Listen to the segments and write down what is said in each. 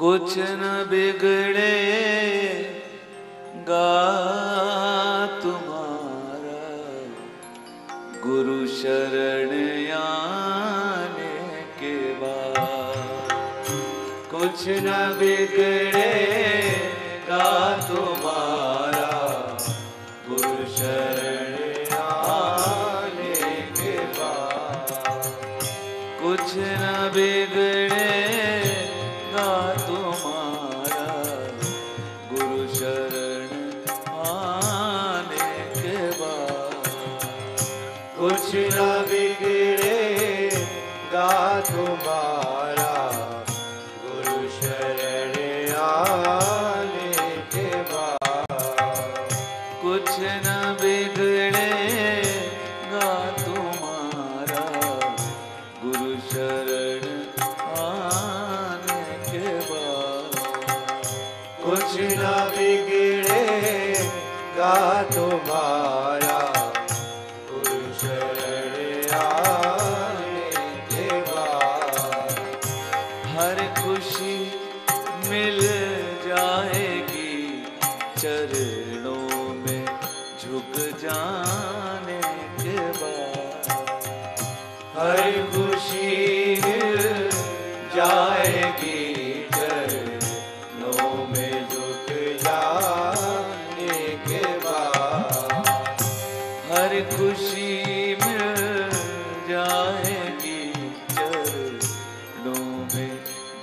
कुछ न बिगड़ेगा तुम्हारा, गुरु शरण आने के बाद। कुछ न बिगड़ेगा तुम्हारा, गुरु शरण आने के बाद। कुछ न बिगड़े तुम्हारा, गुरु शरण आने के बाद। कुछ न बिगड़ेगा तुम्हारा, गुरु शरण आने के बाद। कुछ न बिगड़ेगा तुम्हारा, गुरु शरण ना बिगड़ेगा तुम्हारा, गुरु शरण आने के बाद। हर खुशी मिल जाएगी चरणों में झुक जाने के बाद। हर खुशी मिल जाएगी चरणों में के बाद। हर खुशी मिल जाएगी चरणों में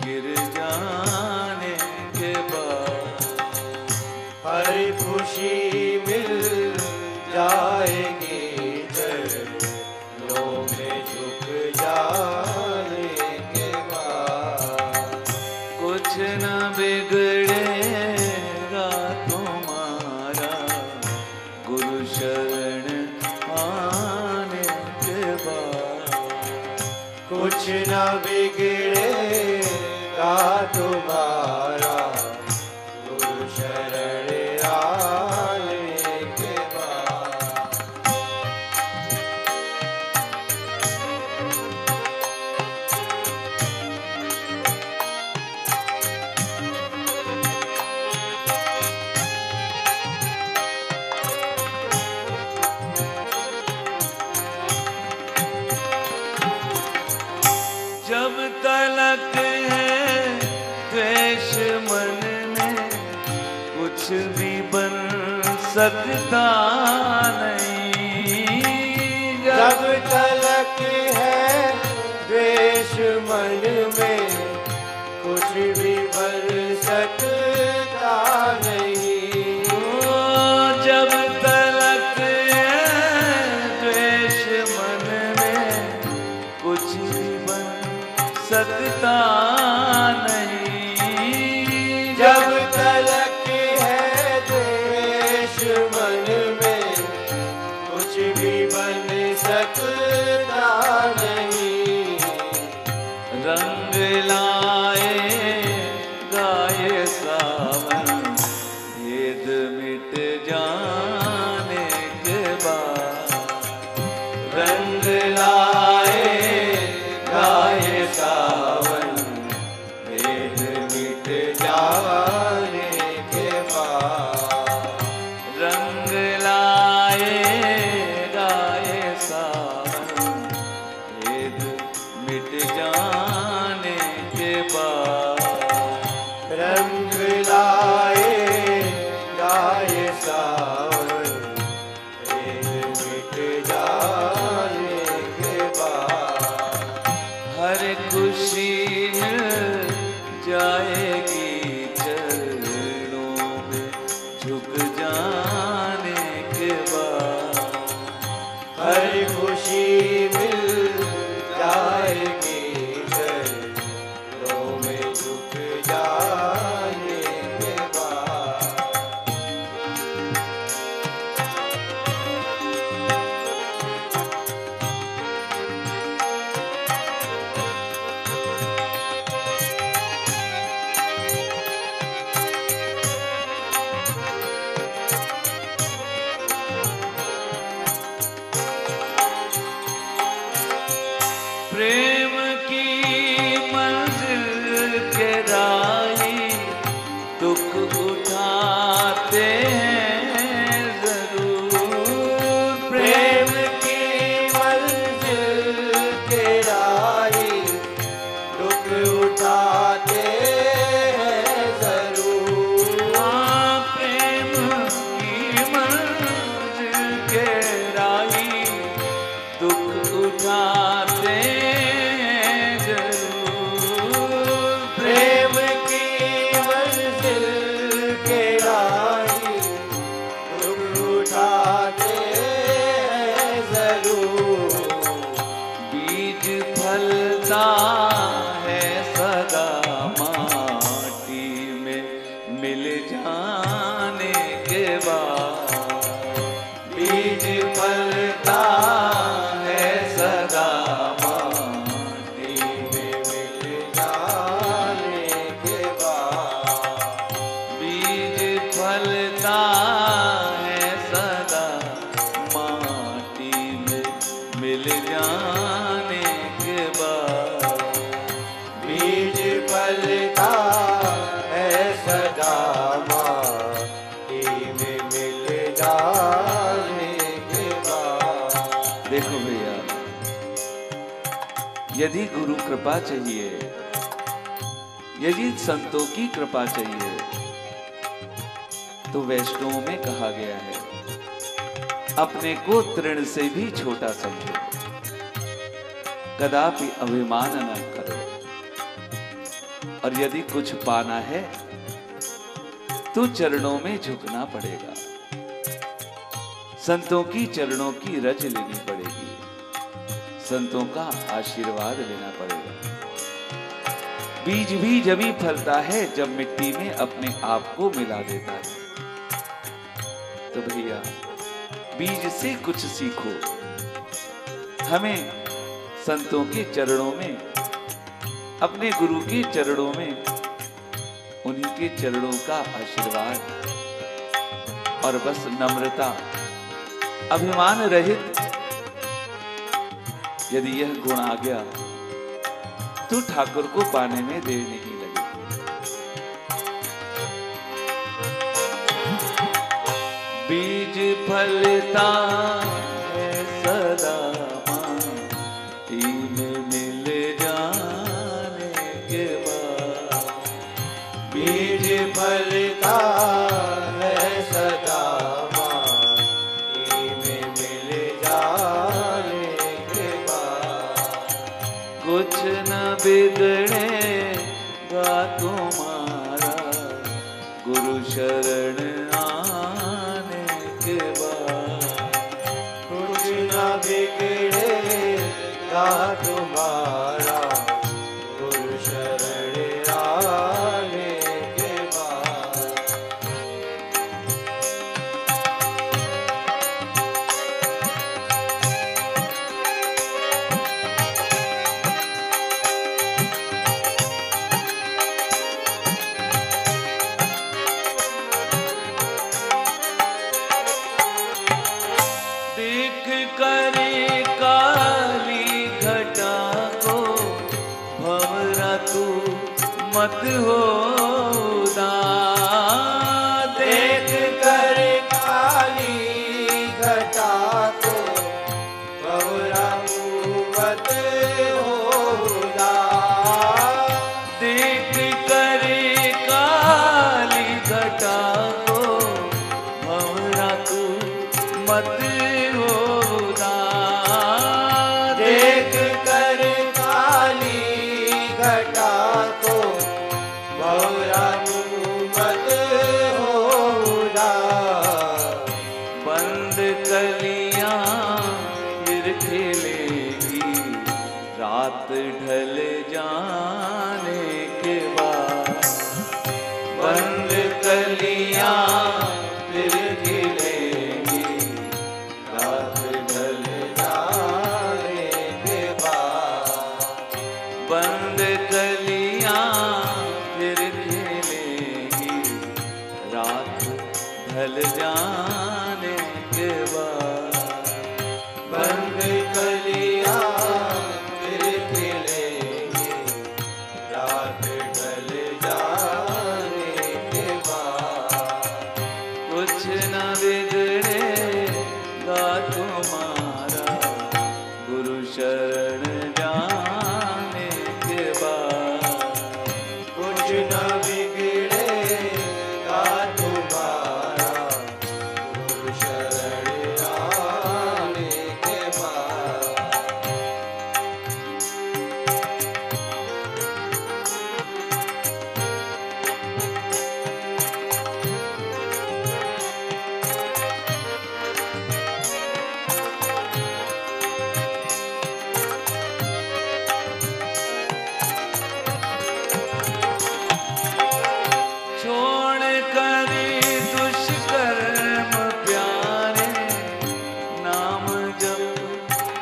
गिर जाने के बाद। हर खुशी मिल जाएगी चरणों में झुक जाने के बाद। कुछ न बिगड़े शरण आने के बाद। कुछ न बिगड़ेगा तुम्हारा, गुरु शरण आने के बाद। जब तलक है द्वेष मन में, कुछ भी बन सकता नहीं। जब तलक है द्वेष मन में, कुछ भी बन सकता नहीं। जब तलक है द्वेष मन में, कुछ भी बन सकता नहीं। जब तलक है द्वेष मन में, कुछ भी बन सकता नहीं। रंग लाएगा ये सावन, भेद मिट जाने के बाद। रंग लाएगा ये सावन, भेद मिट जाने के बाद। रंग लाएगा ये सावन, भेद मिट जाने के बाद। रंग लाएगा ये सावन, भेद मिट जाने के बाद। हर खुशी मिल जाएगी चरणों में झुक जाने के बाद। हर खुशी मिल जाएगी चरणों में झुक जाने के बाद। यदि गुरु कृपा चाहिए, यदि संतों की कृपा चाहिए तो वैष्णवों में कहा गया है अपने को तृण से भी छोटा समझो, कदापि अभिमान न करो, और यदि कुछ पाना है तो चरणों में झुकना पड़ेगा, संतों की चरणों की रज लेनी पड़ेगी, संतों का आशीर्वाद लेना पड़ेगा। बीज भी जभी फलता है जब मिट्टी में अपने आप को मिला देता है। तो भैया बीज से कुछ सीखो, हमें संतों के चरणों में, अपने गुरु के चरणों में, उन्हीं के चरणों का आशीर्वाद, और बस नम्रता, अभिमान रहित यदि यह गुण आ गया तो ठाकुर को पाने में देर नहीं लगेगी। बीज फलता है सदा माटी में मिल जाने के बाद, बीज फलता है सदा कुछ न बिगड़ेगा तुम्हारा गुरु शरण आने के बाद, कुछ न बिगड़ेगा तुम्हारा गुरु शरण आने के बाद। करे काली घटा को भंवरा तू मत हो उदास, देख कर काली घटा को भंवरा तू मत हो उदास, देख कर काली घटा को भंवरा तू मत हो, देख कर काली घटा को भंवरा तू मत हो उदास। बंद कलियां फिर खिलेगी रात ढल जाने के बाद, बंद कलियां फिर खिलेगी रात ढल जाने के बाद, बंद कलियां फिर खिलेंगी रात ढल जाने के बाद। कुछ न बिगड़ेगा तुम्हारा गुरु शरण जाने के बाद, कुछ न बिगड़ेगा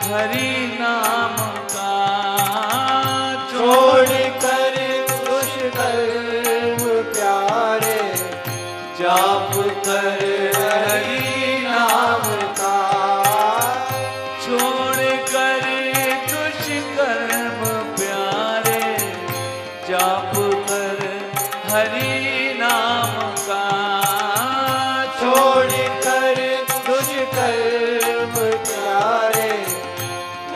हरि नाम का। छोड़ कर दुष्कर्म प्यारे जाप कर हरि नाम का, छोड़ कर दुष्कर्म प्यारे जाप कर हरि नाम का, छोड़ कर दुष्कर्म प्यारे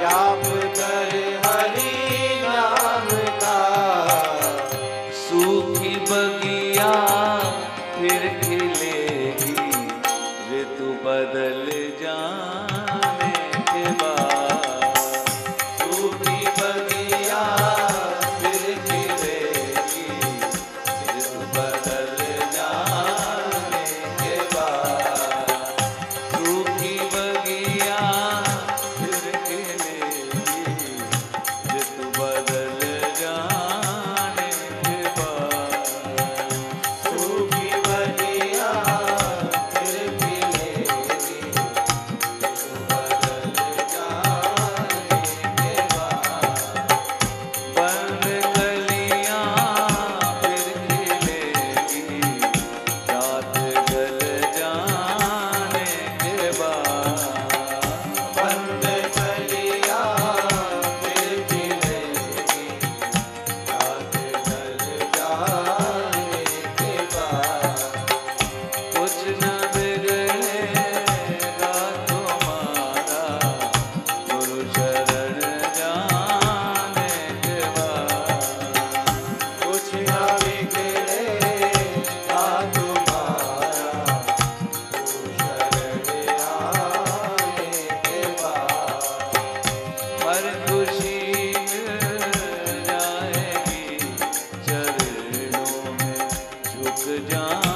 जाप कर हरि बगिया फिर खिलेगी ऋतु बदल जाने के बाद। सूखी बगिया फिर खिलेगी ऋतु बदल जाने के बाद। सूखी बगिया फिर खिलेगी ऋतु बदल जान।